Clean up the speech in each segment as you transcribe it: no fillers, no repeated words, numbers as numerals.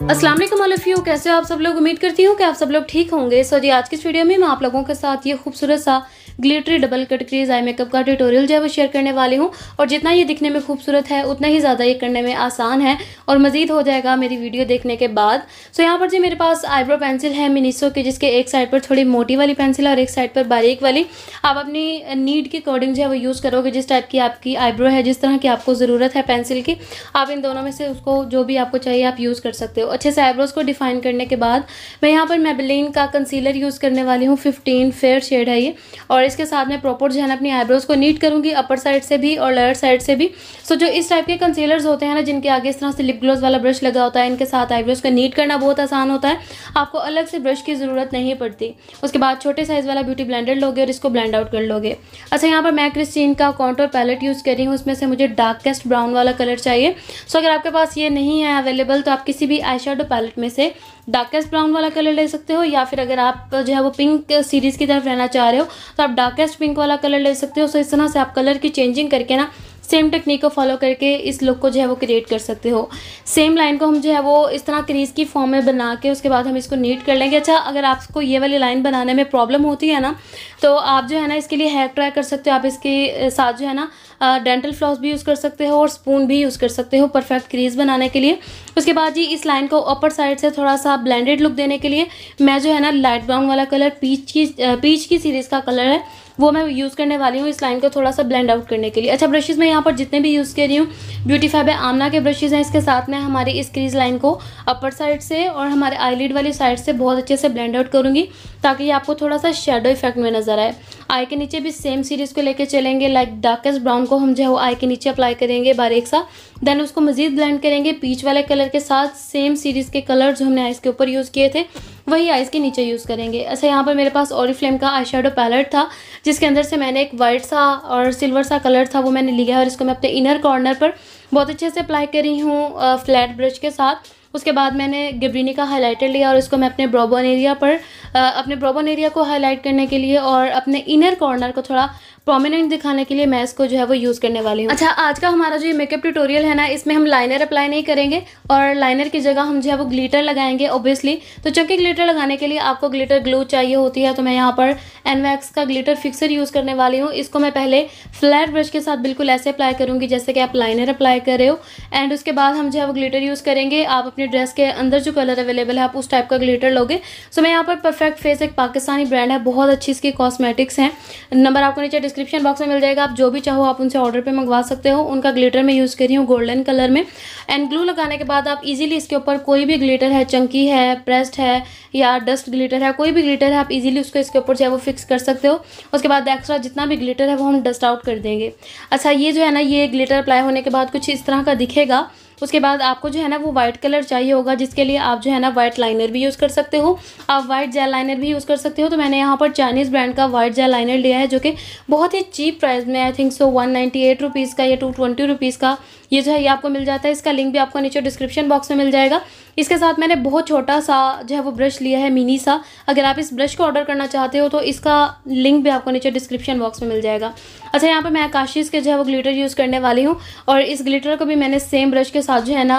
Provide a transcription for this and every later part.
अस्सलाम वालेकुम all of you, कैसे हो आप सब लोग। उम्मीद करती हूँ कि आप सब लोग ठीक होंगे। सो जी आज की इस वीडियो में मैं आप लोगों के साथ ये खूबसूरत सा glittery double cut crease eye makeup का ट्यूटोरियल जो है वो शेयर करने वाली हूँ। और जितना ये दिखने में खूबसूरत है उतना ही ज़्यादा ये करने में आसान है और मज़ीद हो जाएगा मेरी वीडियो देखने के बाद। सो यहाँ पर जी मेरे पास आईब्रो पेंसिल है मिनीसो की, जिसके एक साइड पर थोड़ी मोटी वाली पेंसिल है और एक साइड पर बारीक वाली। आप अपनी नीड के अकॉर्डिंग जो है वो यूज़ करोगे, जिस टाइप की आपकी आईब्रो है, जिस तरह की आपको ज़रूरत है पेंसिल की, आप इन दोनों में से उसको जो भी आपको चाहिए आप यूज़ कर सकते हो। अच्छे से आईब्रोज़ को डिफ़ाइन करने के बाद मैं यहाँ पर मेबेलिन का कंसीलर यूज़ करने वाली हूँ। 15 फेयर शेड है ये, और इसके साथ मैं प्रॉपर जो है ना अपनी आईब्रोज़ को नीट करूँगी, अपर साइड से भी और लोअर साइड से भी। सो जो इस टाइप के कंसीलर्स होते हैं ना, जिनके आगे इस तरह से लिप ग्लॉस वाला ब्रश लगा होता है, इनके साथ आईब्रोज़ को नीट करना बहुत आसान होता है, आपको अलग से ब्रश की ज़रूरत नहीं पड़ती। उसके बाद छोटे साइज़ वाला ब्यूटी ब्लेंडर लोगे और इसको ब्लेंड आउट कर लोगे। अच्छा, यहाँ पर मैं क्रिस्टीन का कॉन्टोर पैलेट यूज़ कर रही हूँ, उसमें से मुझे डार्केस्ट ब्राउन वाला कलर चाहिए। सो अगर आपके पास ये नहीं है अवेलेबल तो आप किसी भी आई शेडो पैलेट में से डार्केस्ट ब्राउन वाला कलर ले सकते हो, या फिर अगर आप जो है वो पिंक सीरीज़ की तरफ रहना चाह रहे हो तो आप डार्केस्ट पिंक वाला कलर ले सकते हो। सो इस तरह से आप कलर की चेंजिंग करके ना सेम टेक्निक को फॉलो करके इस लुक को जो है वो क्रिएट कर सकते हो। सेम लाइन को हम जो है वो इस तरह क्रीज की फॉर्म में बना के उसके बाद हम इसको नीट कर लेंगे। अच्छा, अगर आपको ये वाली लाइन बनाने में प्रॉब्लम होती है ना, तो आप जो है ना इसके लिए हैक ट्राई कर सकते हो। आप इसके साथ जो है ना डेंटल फ्लॉस भी यूज़ कर सकते हो और स्पून भी यूज़ कर सकते हो परफेक्ट क्रीज बनाने के लिए। उसके बाद जी इस लाइन को अपर साइड से थोड़ा सा ब्लेंडेड लुक देने के लिए मैं जो है ना लाइट ब्राउन वाला कलर पीच की सीरीज़ का कलर है वो मैं यूज़ करने वाली हूँ इस लाइन को थोड़ा सा ब्लेंड आउट करने के लिए। अच्छा, ब्रशेज़ मैं यहाँ पर जितने भी यूज़ कर रही हूँ ब्यूटीफाई बाय आमना के ब्रशेज़ हैं। इसके साथ मैं हमारी इस क्रीज लाइन को अपर साइड से और हमारे आईलिड वाली साइड से बहुत अच्छे से ब्लेंड आउट करूँगी, ताकि ये आपको थोड़ा सा शेडो इफेक्ट में नज़र आए। आई के नीचे भी सेम सीरीज़ को लेकर चलेंगे, लाइक डार्केस्ट ब्राउन को हम जो है वो आई के नीचे अप्लाई करेंगे बारीक सा, देन उसको मज़ीद ब्लेंड करेंगे पीच वाले कलर के साथ। सेम सीरीज़ के कलर जो हमने आइज़ के ऊपर यूज़ किए थे वही आइज़ के नीचे यूज़ करेंगे। अच्छा, यहाँ पर मेरे पास ओरिफ्लेम का आई शेडो पैलेट था, जिसके अंदर से मैंने एक वाइट सा और सिल्वर सा कलर था वो मैंने लिया है, और इसको मैं अपने इनर कॉर्नर पर बहुत अच्छे से अप्लाई कर रही हूँ फ्लैट ब्रश के साथ। उसके बाद मैंने गिब्रिनी का हाइलाइटर लिया और इसको मैं अपने ब्रोबोन एरिया को हाईलाइट करने के लिए और अपने इनर कॉर्नर को थोड़ा प्रोमिनेंट दिखाने के लिए मैं इसको जो है वो यूज़ करने वाली हूँ। अच्छा, आज का हमारा जो ये मेकअप ट्यूटोरियल है ना, इसमें हम लाइनर अप्लाई नहीं करेंगे और लाइनर की जगह हम जो है वो ग्लिटर लगाएंगे ऑब्वियसली। तो चंकी ग्लिटर लगाने के लिए आपको ग्लिटर ग्लू चाहिए होती है, तो मैं यहाँ पर एनवैक्स का ग्लिटर फिक्सर यूज़ करने वाली हूँ। इसको मैं पहले फ्लैट ब्रश के साथ बिल्कुल ऐसे अप्लाई करूँगी जैसे कि आप लाइनर अप्लाई कर रहे हो, एंड उसके बाद हम जो है वो ग्लिटर यूज़ करेंगे। आप अपने ड्रेस के अंदर जो कलर अवेलेबल है आप उस टाइप का ग्लिटर लोगे। सो मैं यहाँ पर परफेक्ट फेस, एक पाकिस्तानी ब्रांड है, बहुत अच्छी इसकी कॉस्मेटिक्स हैं, नंबर आपको नीचे डिस्क्रिप्शन बॉक्स में मिल जाएगा। आप जो भी चाहो आप उनसे ऑर्डर पे मंगवा सकते हो। उनका ग्लिटर मैं यूज़ कर रही हूँ गोल्डन कलर में, एंड ग्लू लगाने के बाद आप इजीली इसके ऊपर कोई भी ग्लिटर है, चंकी है, प्रेस्ड है या डस्ट ग्लिटर है, कोई भी ग्लिटर है आप इजीली उसको इसके ऊपर जो है वो फिक्स कर सकते हो। उसके बाद एक्स्ट्रा जितना भी ग्लिटर है वो हम डस्ट आउट कर देंगे। अच्छा, ये जो है ना ये ग्लिटर अप्लाई होने के बाद कुछ इस तरह का दिखेगा। उसके बाद आपको जो है ना वो वाइट कलर चाहिए होगा, जिसके लिए आप जो है ना वाइट लाइनर भी यूज़ कर सकते हो, आप वाइट जेल लाइनर भी यूज़ कर सकते हो। तो मैंने यहाँ पर चाइनीज़ ब्रांड का वाइट जेल लाइनर लिया है, जो कि बहुत ही चीप प्राइस में, आई थिंक सो 198 रुपीज़ का या 220 रुपीज़ का ये जो है ये आपको मिल जाता है। इसका लिंक भी आपको नीचे डिस्क्रिप्शन बॉक्स में मिल जाएगा। इसके साथ मैंने बहुत छोटा सा जो है वो ब्रश लिया है मिनी सा। अगर आप इस ब्रश को ऑर्डर करना चाहते हो तो इसका लिंक भी आपको नीचे डिस्क्रिप्शन बॉक्स में मिल जाएगा। अच्छा, यहाँ पर मैं आकाशीज़ के जो है वो ग्लिटर यूज़ करने वाली हूँ, और इस ग्लिटर को भी मैंने सेम ब्रश के साथ जो है ना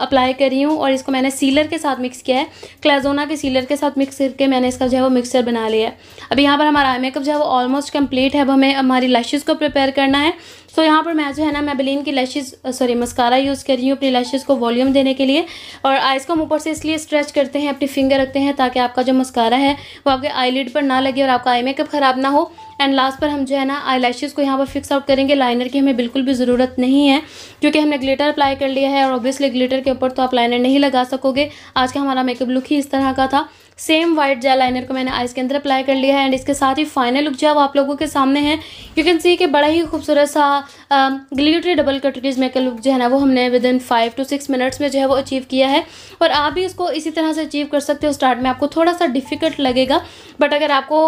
अप्लाई कर रही हूँ, और इसको मैंने सीलर के साथ मिक्स किया है, क्लाजोना के सीलर के साथ मिक्स करके मैंने इसका जो है वो मिक्सर बना लिया है। अभी यहाँ पर हमारा आई मेकअप जो है वो ऑलमोस्ट कम्प्लीट है, अब हमें हमारी लैशेज़ को प्रिपेयर करना है। सो यहाँ पर मैं जो है ना मेबेलिन की मस्कारा यूज़ कर रही हूँ अपनी लैशेज़ को वॉल्यूम देने के लिए, और आइज़ को हम ऊपर से इसलिए स्ट्रेच करते हैं, अपनी फिंगर रखते हैं, ताकि आपका जो मस्कारा है वो आपके आईलिड पर ना लगे और आपका आई मेकअप ख़राब ना हो। एंड लास्ट पर हम जो है ना आई लैशेज़ को यहाँ पर फिक्स आउट करेंगे। लाइनर की हमें बिल्कुल भी ज़रूरत नहीं है, क्योंकि हमने ग्लिटर अप्लाई कर लिया है, और ऑब्वियसली ग्लिटर के ऊपर तो आप लाइनर नहीं लगा सकोगे। आज का हमारा मेकअप लुक ही इस तरह का था। सेम वाइट जेल लाइनर को मैंने आइज़ के अंदर अप्लाई कर लिया है, एंड इसके साथ ही फाइनल लुक जो है वो आप लोगों के सामने है। यू कैन सी कि बड़ा ही खूबसूरत सा glittery double cut crease makeup look जो है ना वो हमने विदिन 5 to 6 मिनट्स में जो है वो अचीव किया है, और आप भी इसको इसी तरह से अचीव कर सकते हो। स्टार्ट में आपको थोड़ा सा डिफ़िकल्ट लगेगा, बट अगर आपको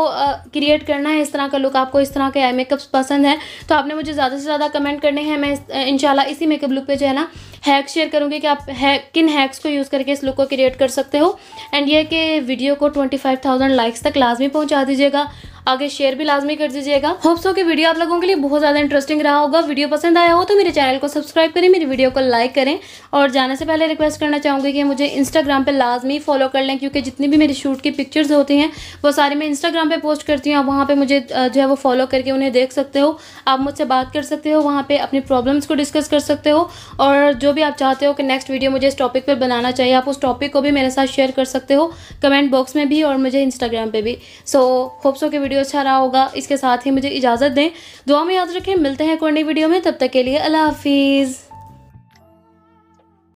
क्रिएट करना है इस तरह का लुक, आपको इस तरह के आई मेकअप्स पसंद है, तो आपने मुझे ज़्यादा से ज़्यादा कमेंट करने हैं। मैं इंशाल्लाह इसी मेकअप लुक पे जो है ना हैक शेयर करूँगी कि आप किन हैक्स को यूज़ करके इस लुक को क्रिएट कर सकते हो। एंड ये कि वीडियो को 25,000 लाइक्स तक लाजमी पहुँचा दीजिएगा। आगे शेयर भी लाजमी कर दीजिएगा। होप सो कि वीडियो आप लोगों के लिए बहुत ज्यादा इंटरेस्टिंग रहा होगा। वीडियो पसंद आया हो तो मेरे चैनल को सब्सक्राइब करें, मेरी वीडियो को लाइक करें। और जाने से पहले रिक्वेस्ट करना चाहूंगी कि मुझे इंस्टाग्राम पे लाजमी फॉलो कर लें, क्योंकि जितनी भी मेरी शूट की पिक्चर्स होती हैं वो सारी मैं इंस्टाग्राम पे पोस्ट करती हूँ। आप वहाँ पे मुझे जो है वो फॉलो करके उन्हें देख सकते हो, आप मुझसे बात कर सकते हो, वहाँ पे अपनी प्रॉब्लम्स को डिस्कस कर सकते हो। और जो भी आप चाहते हो कि नेक्स्ट वीडियो मुझे इस टॉपिक पर बनाना चाहिए, आप उस टॉपिक को भी मेरे साथ शेयर कर सकते हो कमेंट बॉक्स में भी और मुझे इंस्टाग्राम पे भी। सो होप सो कि वीडियो अच्छा रहा होगा। इसके साथ ही मुझे इजाज़त दें, दुआ में याद रखें। मिलते हैं एक और नई वीडियो में, तब तक के लिए अल्लाह हाफिज़।